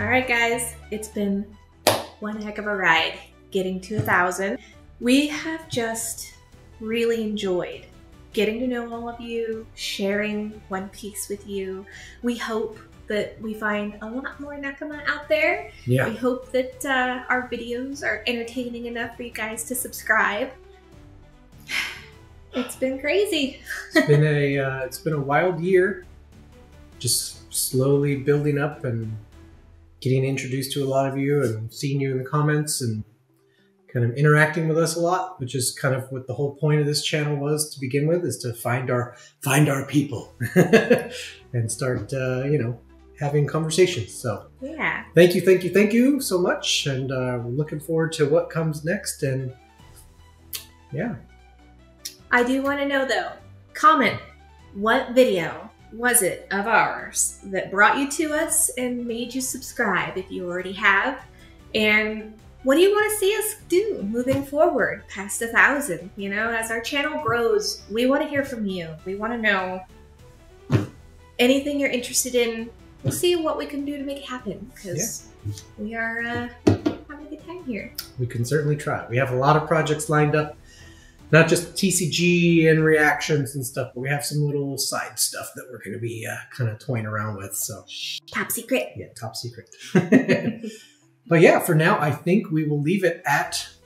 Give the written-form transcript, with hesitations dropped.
Alright guys, it's been one heck of a ride getting to 1,000. We have just really enjoyed getting to know all of you, sharing One Piece with you. We hope that we find a lot more Nakama out there. Yeah. We hope that our videos are entertaining enough for you guys to subscribe. It's been crazy. It's been a wild year, just slowly building up and getting introduced to a lot of you and seeing you in the comments and kind of interacting with us a lot, which is kind of what the whole point of this channel was to begin with, is to find our people and start, you know, having conversations. So yeah, thank you so much. And we're looking forward to what comes next. And yeah. I do want to know though, comment what video was it of ours that brought you to us and made you subscribe if you already have, and what do you want to see us do moving forward past 1,000? You know, as our channel grows, we want to hear from you. We want to know anything you're interested in. We'll see what we can do to make it happen, because yeah, we are having a good time here. We can certainly try. We have a lot of projects lined up. Not just TCG and reactions and stuff, but we have some little side stuff that we're going to be kind of toying around with. So top secret. Yeah, top secret. But yeah, for now, I think we will leave it at